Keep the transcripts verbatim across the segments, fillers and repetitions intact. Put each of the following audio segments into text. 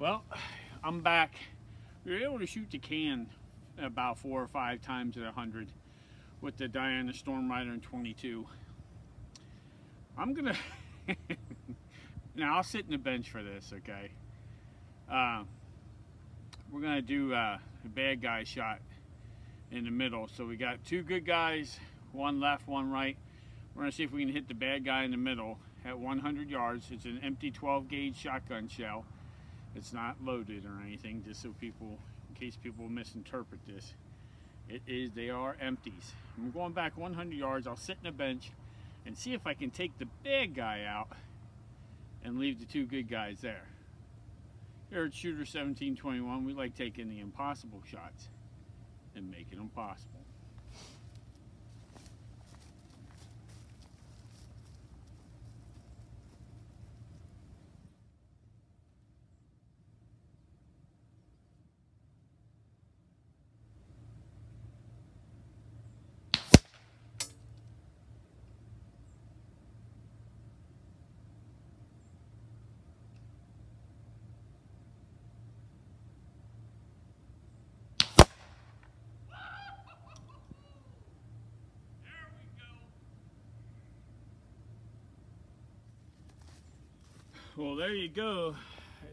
Well, I'm back. We were able to shoot the can about four or five times at one hundred with the Diana Stormrider in twenty-two. I'm gonna now I'll sit in the bench for this, okay? Uh, we're gonna do uh, a bad guy shot in the middle. So we got two good guys, one left, one right. We're gonna see if we can hit the bad guy in the middle at one hundred yards. It's an empty twelve gauge shotgun shell. It's not loaded or anything, just so people, in case people misinterpret this. It is, they are empties. I'm going back one hundred yards, I'll sit in a bench and see if I can take the bad guy out and leave the two good guys there. Here at Shooter seventeen twenty-one, we like taking the impossible shots and making them possible. Well, there you go,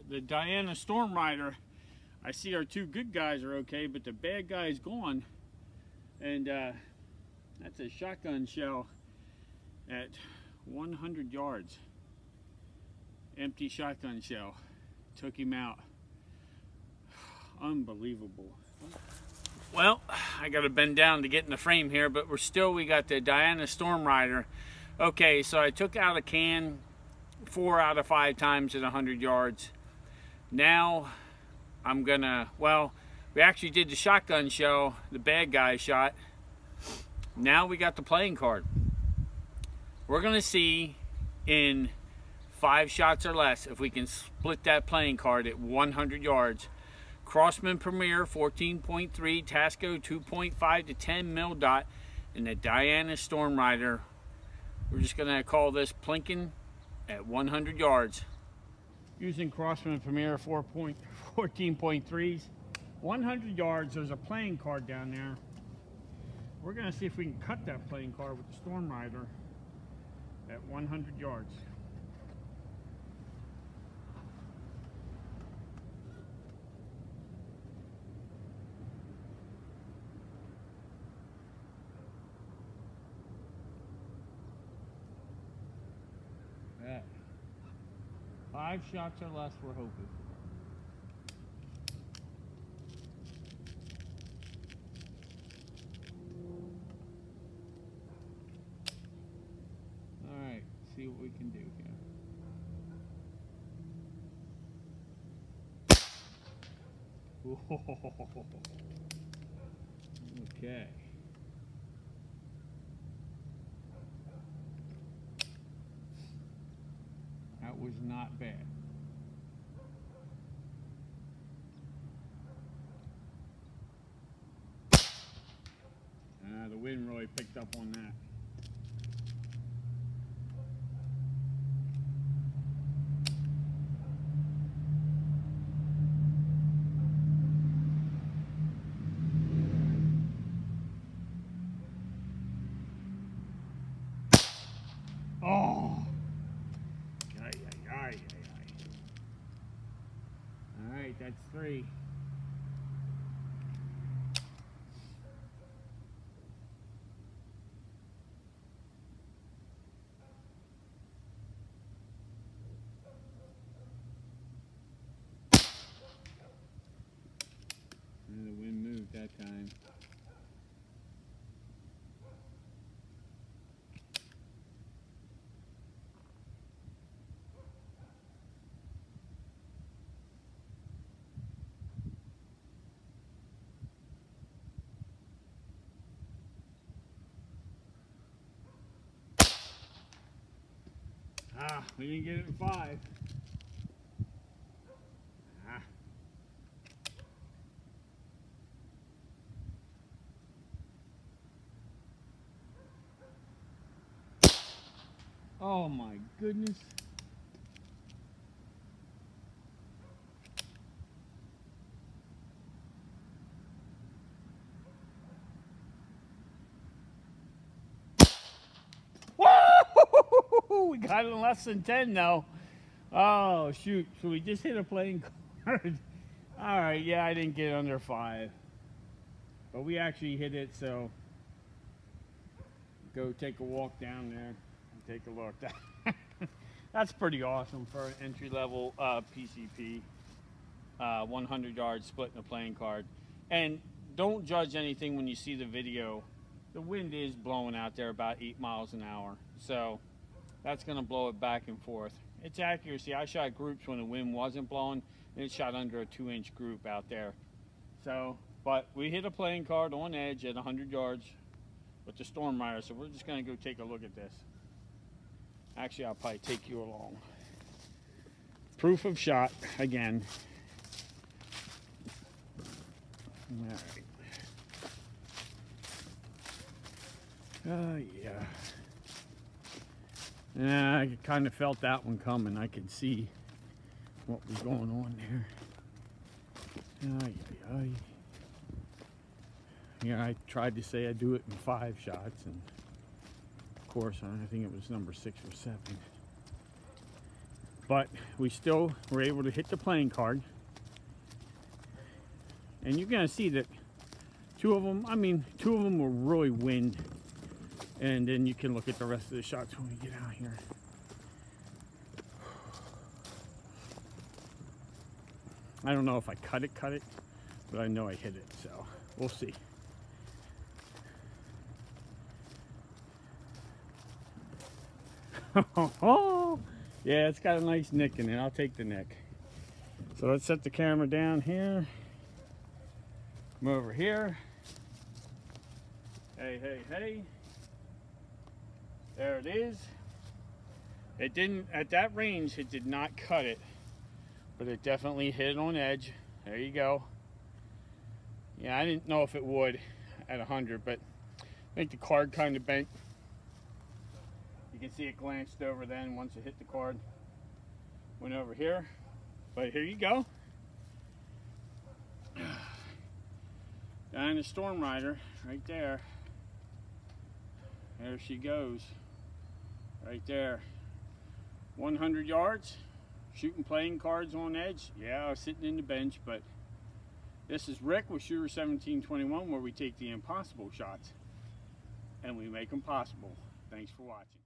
the Diana Stormrider. I see our two good guys are okay, but the bad guy's gone. And uh, that's a shotgun shell at one hundred yards. Empty shotgun shell. Took him out. Unbelievable. Well, I gotta bend down to get in the frame here, but we're still, we got the Diana Stormrider. Okay, so I took out a can four out of five times at one hundred yards. Now I'm gonna, well, we actually did the shotgun shell, the bad guy shot. Now we got the playing card. We're gonna see in five shots or less if we can split that playing card at one hundred yards. Crosman Premier fourteen point three, Tasco two point five to ten mil dot, and the Diana Stormrider. We're just gonna call this Plinkin' at one hundred yards. Using Crosman Premier fourteen point threes, one hundred yards, there's a playing card down there. We're gonna see if we can cut that playing card with the Stormrider at one hundred yards. Five shots or less, we're hoping. All right, see what we can do here. Whoa. Okay. That was not bad. Uh, the wind really picked up on that. That's three. And the wind moved that time. Ah, we didn't get it in five. Ah. Oh my goodness. we got it in less than ten now. Oh, shoot. So we just hit a playing card. All right, yeah, I didn't get under five. But we actually hit it, so go take a walk down there and take a look. That's pretty awesome for an entry-level uh, P C P. Uh, one hundred yards split in a playing card. And don't judge anything when you see the video. The wind is blowing out there about eight miles an hour. So that's going to blow it back and forth. It's accuracy. I shot groups when the wind wasn't blowing, and it shot under a two inch group out there. So, but we hit a playing card on edge at one hundred yards with the Stormrider. So we're just going to go take a look at this. Actually, I'll probably take you along. Proof of shot again. All right. Oh, uh, yeah. Yeah, I kind of felt that one coming. I could see what was going on there. Ay, ay, ay. Yeah, I tried to say I do it in five shots, and of course, I think it was number six or seven. But we still were able to hit the playing card. And you're gonna see that two of them, I mean, two of them were really wind. And then you can look at the rest of the shots when we get out here. I don't know if I cut it, cut it, but I know I hit it, so we'll see. Yeah, it's got a nice nick in it. I'll take the nick. So let's set the camera down here. Come over here. Hey, hey, hey. There it is. It didn't, at that range, it did not cut it, but it definitely hit it on edge. There you go. Yeah, I didn't know if it would at one hundred, but I think the card kind of bent. You can see it glanced over then once it hit the card. Went over here, but here you go. Diana Stormrider, right there. There she goes. Right there, one hundred yards, shooting playing cards on edge. Yeah, I was sitting in the bench, but this is Rick with Shooter seventeen twenty-one, where we take the impossible shots and we make them possible. Thanks for watching.